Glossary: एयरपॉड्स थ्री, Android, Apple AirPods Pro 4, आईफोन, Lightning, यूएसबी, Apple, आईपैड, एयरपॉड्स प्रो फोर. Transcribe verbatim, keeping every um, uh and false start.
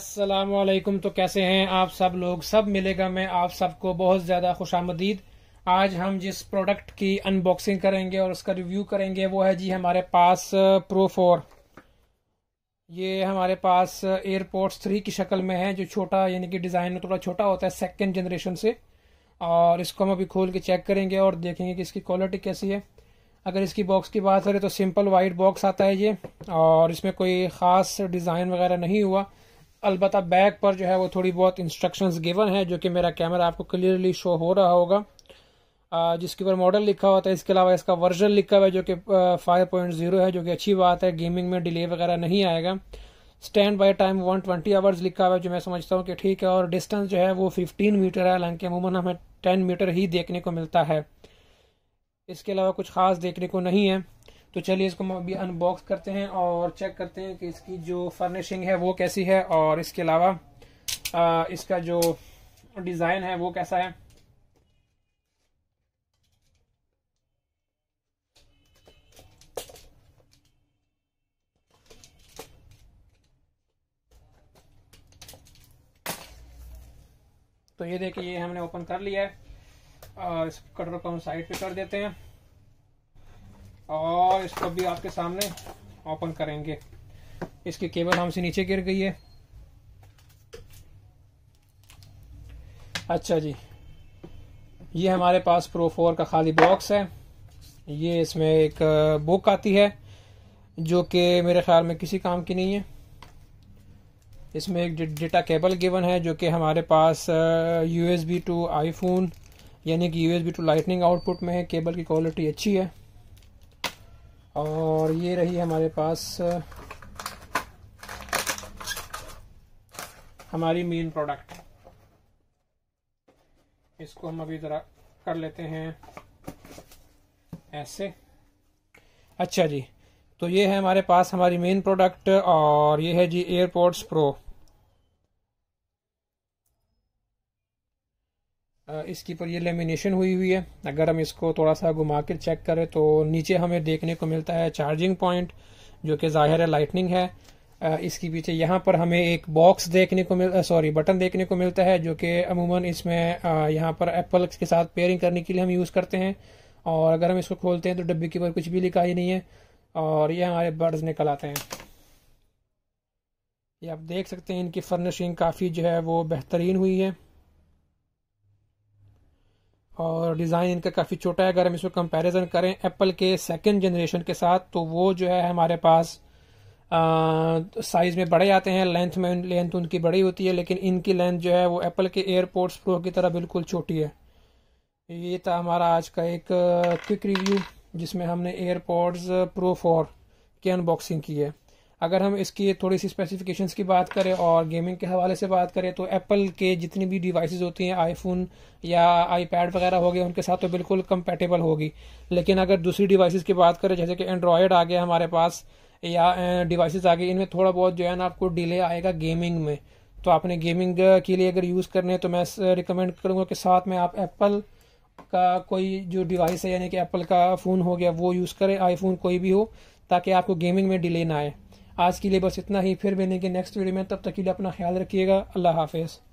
अस्सलामुअलैकुम। तो कैसे हैं आप सब लोग? सब मिलेगा मैं आप सबको बहुत ज़्यादा खुशामदीद। आज हम जिस प्रोडक्ट की अनबॉक्सिंग करेंगे और उसका रिव्यू करेंगे वो है जी हमारे पास प्रो फोर। ये हमारे पास एयरपॉड्स थ्री की शक्ल में है, जो छोटा यानी कि डिज़ाइन में थोड़ा छोटा होता है सेकेंड जनरेशन से। और इसको हम अभी खोल के चेक करेंगे और देखेंगे कि इसकी क्वालिटी कैसी है। अगर इसकी बॉक्स की बात करें तो सिंपल वाइट बॉक्स आता है ये, और इसमें कोई ख़ास डिज़ाइन वगैरह नहीं हुआ। अलबत्ता बैक पर जो है वो थोड़ी बहुत इंस्ट्रक्शंस गिवन है, जो कि मेरा कैमरा आपको क्लियरली शो हो रहा होगा, जिसके ऊपर मॉडल लिखा होता है। इसके अलावा इसका वर्जन लिखा हुआ है जो कि फाइव पॉइंट ज़ीरो है, जो कि अच्छी बात है। गेमिंग में डिले वगैरह नहीं आएगा। Stand by time one twenty hours लिखा हुआ है, जो मैं समझता हूँ कि ठीक है। और डिस्टेंस जो है वो फिफ्टीन मीटर है, हालांकि अमूमन हमें टेन मीटर ही देखने को मिलता है। इसके अलावा कुछ ख़ास देखने को नहीं है। तो चलिए इसको हम अभी अनबॉक्स करते हैं और चेक करते हैं कि इसकी जो फर्निशिंग है वो कैसी है, और इसके अलावा आ, इसका जो डिज़ाइन है वो कैसा है। तो ये देखिए, ये हमने ओपन कर लिया है। और इस कटर को हम साइड पे कर देते हैं और इसको भी आपके सामने ओपन करेंगे। इसकी केबल हमसे नीचे गिर गई है। अच्छा जी, ये हमारे पास प्रो फोर का खाली बॉक्स है। ये इसमें एक बुक आती है जो कि मेरे ख्याल में किसी काम की नहीं है। इसमें एक डेटा केबल गिवन है जो कि हमारे पास यूएसबी टू आईफोन यानी कि यूएसबी टू लाइटनिंग आउटपुट में है। केबल की क्वालिटी अच्छी है। और ये रही हमारे पास हमारी मेन प्रोडक्ट। इसको हम अभी ज़रा कर लेते हैं ऐसे। अच्छा जी, तो ये है हमारे पास हमारी मेन प्रोडक्ट, और ये है जी एयरपॉड्स प्रो। इसकी पर ये लेमिनेशन हुई हुई है। अगर हम इसको थोड़ा सा घुमा कर चेक करें तो नीचे हमें देखने को मिलता है चार्जिंग पॉइंट, जो कि ज़ाहिर है लाइटनिंग है। इसके पीछे यहाँ पर हमें एक बॉक्स देखने को मिल सॉरी बटन देखने को मिलता है, जो कि अमूमन इसमें यहाँ पर एप्पल के साथ पेयरिंग करने के लिए हम यूज़ करते हैं। और अगर हम इसको खोलते हैं तो डब्बे के ऊपर कुछ भी लिखा ही नहीं है। और ये हमारे बड्स निकल आते हैं। ये आप देख सकते हैं, इनकी फर्निशिंग काफ़ी जो है वो बेहतरीन हुई है। और डिज़ाइन इनका काफ़ी छोटा है। अगर हम इसको कंपैरिजन करें एप्पल के सेकंड जनरेशन के साथ, तो वो जो है हमारे पास साइज़ में बड़े आते हैं। लेंथ में लेंथ उनकी बड़ी होती है, लेकिन इनकी लेंथ जो है वो एप्पल के एयरपॉड्स प्रो की तरह बिल्कुल छोटी है। ये था हमारा आज का एक क्विक रिव्यू, जिसमें हमने एयरपॉड्स प्रो फोर की अनबॉक्सिंग की है। अगर हम इसकी थोड़ी सी स्पेसिफिकेशंस की बात करें और गेमिंग के हवाले से बात करें, तो एप्पल के जितनी भी डिवाइसेस होती हैं, आईफोन या आईपैड वगैरह हो गए, उनके साथ तो बिल्कुल कंपैटिबल होगी। लेकिन अगर दूसरी डिवाइसेस की बात करें, जैसे कि एंड्रॉयड आ गया हमारे पास या डिवाइसेस आ गई, इनमें थोड़ा बहुत जो है ना आपको डिले आएगा गेमिंग में। तो आपने गेमिंग के लिए अगर यूज़ करने तो मैं रिकमेंड करूँगा कि साथ में आप एप्पल का कोई जो डिवाइस है यानी कि एप्पल का फ़ोन हो गया वो यूज़ करें, आईफोन कोई भी हो, ताकि आपको गेमिंग में डिले ना आए। आज के लिए बस इतना ही। फिर मिलेंगे नेक्स्ट वीडियो में। तब तक के लिए अपना ख्याल रखिएगा। अल्लाह हाफिज़।